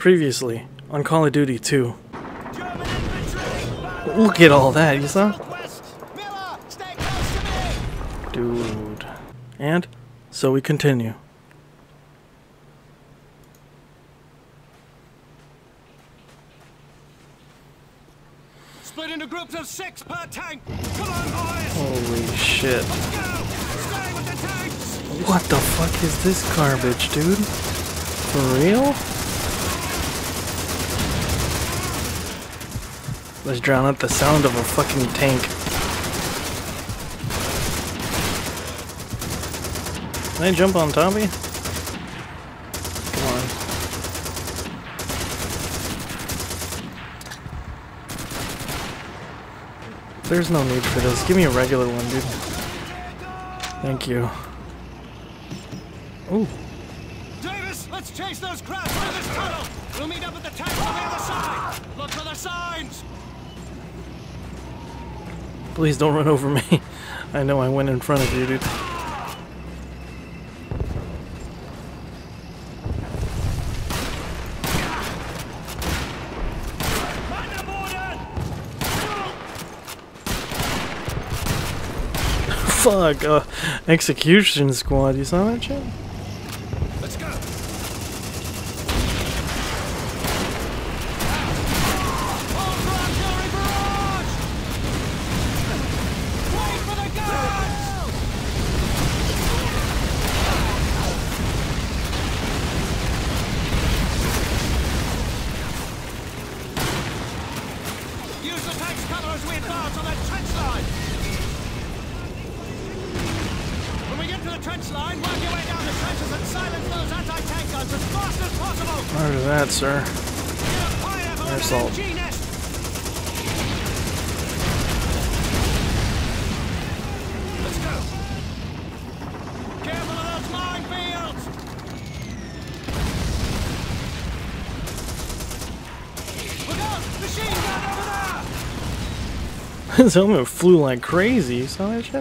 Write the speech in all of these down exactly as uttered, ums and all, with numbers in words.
Previously on Call of Duty two. Look at all that, you saw? Dude. And so we continue. Split into groups of six per tank. Come on, boys. Holy shit. Let's go. Stay with the tanks. What the fuck is this garbage, dude? For real? Let's drown out the sound of a fucking tank. Can I jump on Tommy? Come on. There's no need for this. Give me a regular one, dude. Thank you. Ooh. Davis, let's chase those crabs through this tunnel! We'll meet up at the tanks on the other side! Look for the signs! Please don't run over me. I know I went in front of you, dude. Fuck, uh, execution squad, you saw that shit? Let's go. Use the tank's cover as we advance on that trench line! When we get to the trench line, work your way down the trenches and silence those anti-tank guns as fast as possible! Roger that, sir. Assault. Let's go! Careful of those minefields! Look out! Machine gun over there! His helmet flew like crazy, you saw that shit?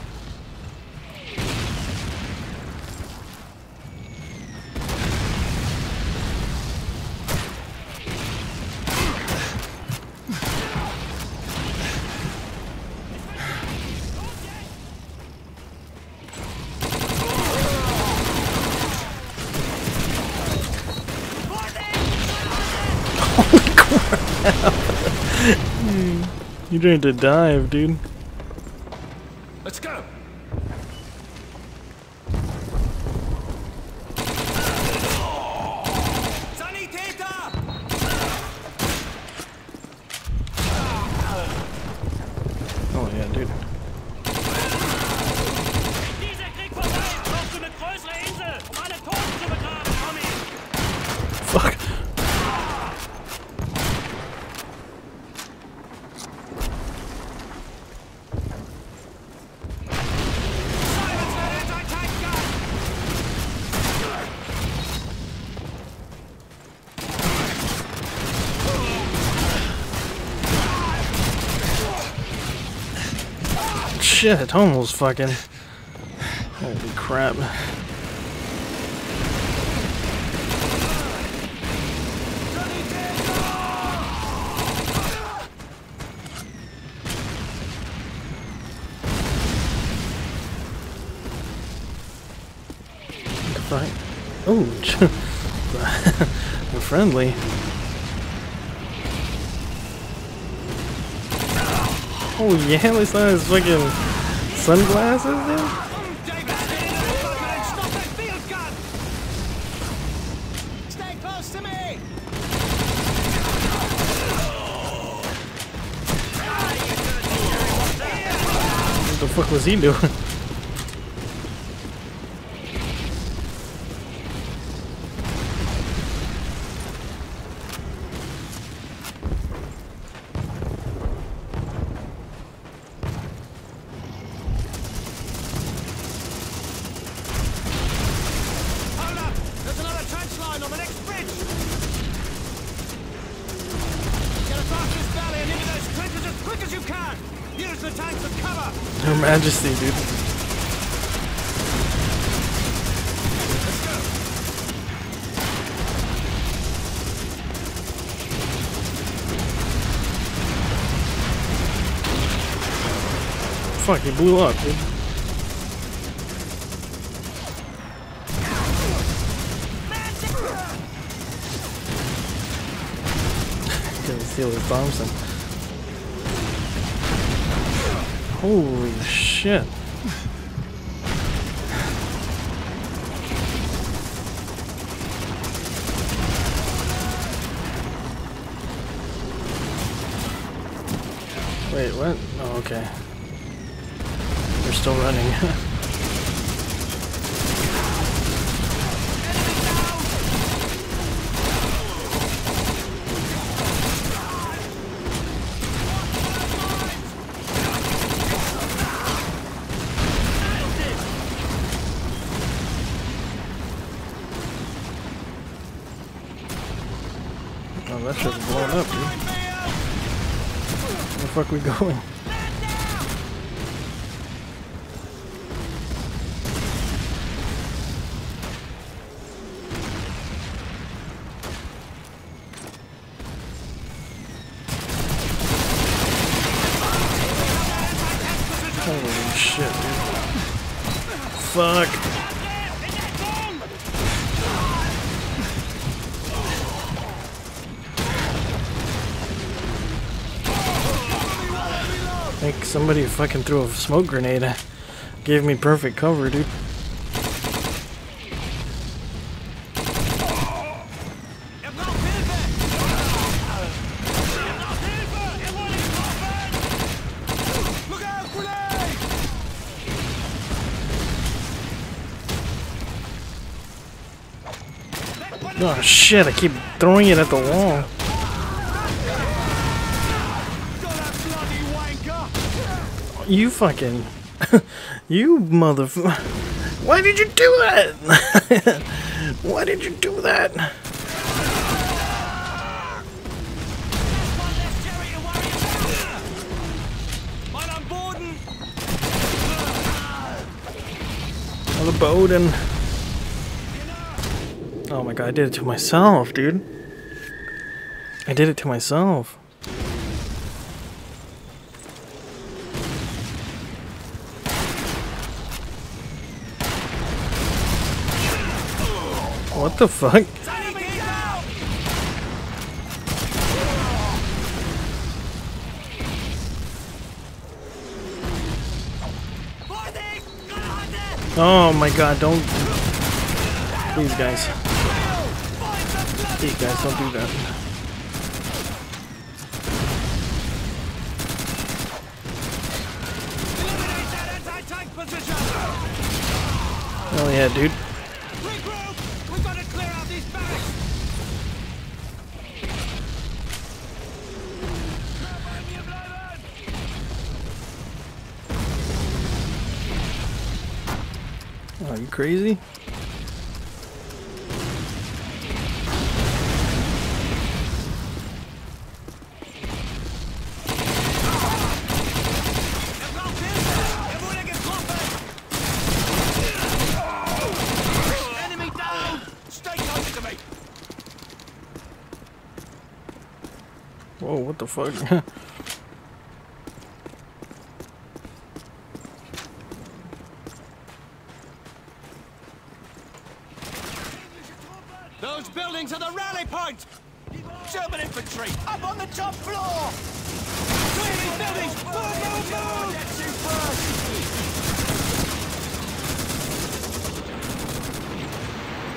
Holy crap! You're trying to dive, dude. Let's go. Oh yeah, dude. Fuck. Shit, almost fucking. Holy crap. Goodbye. Oh, we're friendly. Oh yeah, at least I was fucking sunglasses, dude. Stay close to me. What the fuck was he doing? Her Majesty, dude. Let's go. fuck, he blew up, dude. Didn't feel his bombs then. Holy shit. Wait, what? Oh, okay. They're still running. Oh, that shit's blown up, dude. Where the fuck are we going? Holy shit, dude. Fuck. I think somebody fucking threw a smoke grenade at. Gave me perfect cover, dude. Oh shit, I keep throwing it at the wall. You fucking... you motherfucker. Why did you do that? Why did you do that? Oh, the Bowden. Oh my god, I did it to myself, dude. I did it to myself. What the fuck? Oh my god, don't. Please, guys. Please, guys, don't do that. Oh, yeah, dude. Are you crazy? Whoa, what the fuck? Those buildings are the rally point! German infantry, up on the top floor! Clearing buildings! Move, move, move! Get you first!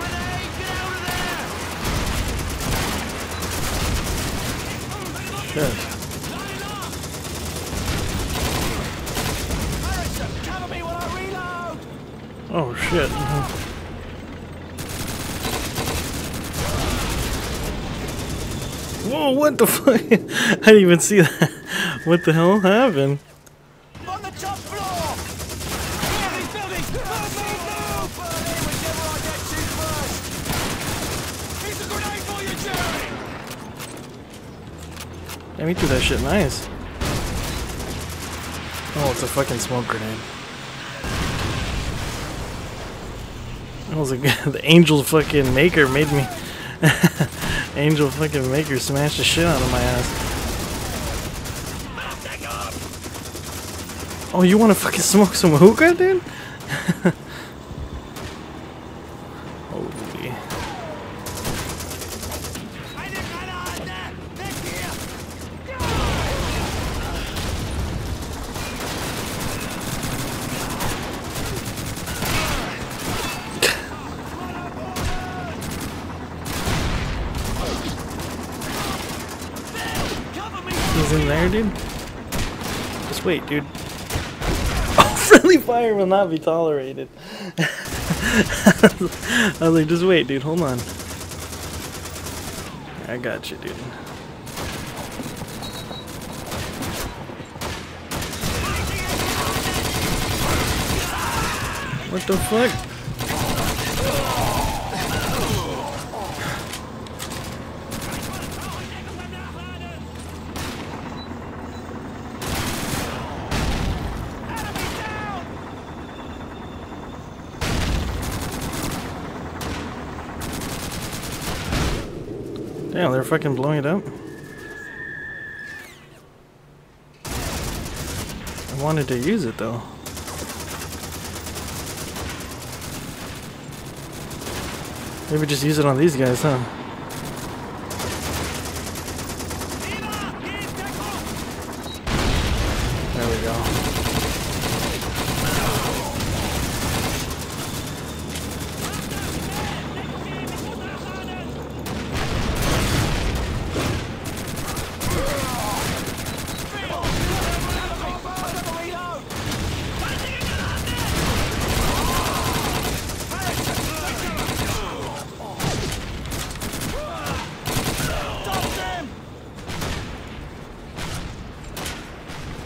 Grenade, get out of there! Shit. Harrison, cover me while I reload! Oh shit. Mm-hmm. Whoa, what the fuck? I didn't even see that. What the hell happened? On the top floor! These buildings! Move, move, move! Whichever I get to first! Here's a grenade for you, Jerry! Damn, he threw that shit nice. Oh, it's a fucking smoke grenade. That was a good. The angel fucking maker made me. Angel fucking maker smashed the shit out of my ass. Oh, you wanna fucking smoke some hookah, dude? Holy. He's in there, dude. Just wait, dude. Friendly fire will not be tolerated. I was like, just wait, dude, hold on. I got you, dude. What the fuck? Damn, they're fucking blowing it up. I wanted to use it though. Maybe just use it on these guys, huh? There we go.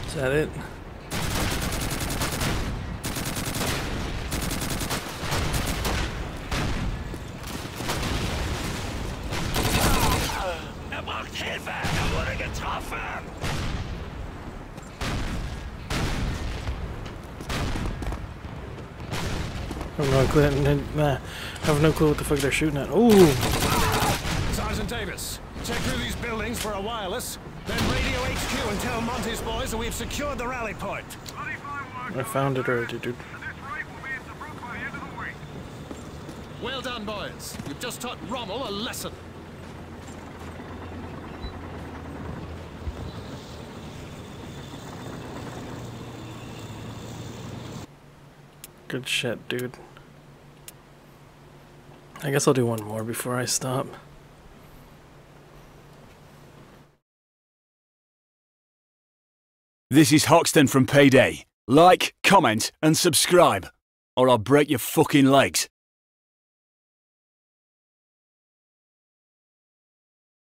Is that it? I have no clue. Nah, I have no clue what the fuck they're shooting at. Ooh! Sergeant Davis, check through these buildings for a wireless. Then radio H Q and tell Monty's boys that we've secured the rally point. I found it already, dude. Well done, boys. You've just taught Rommel a lesson. Good shit, dude. I guess I'll do one more before I stop. This is Hoxton from Payday. Like, comment, and subscribe, or I'll break your fucking legs.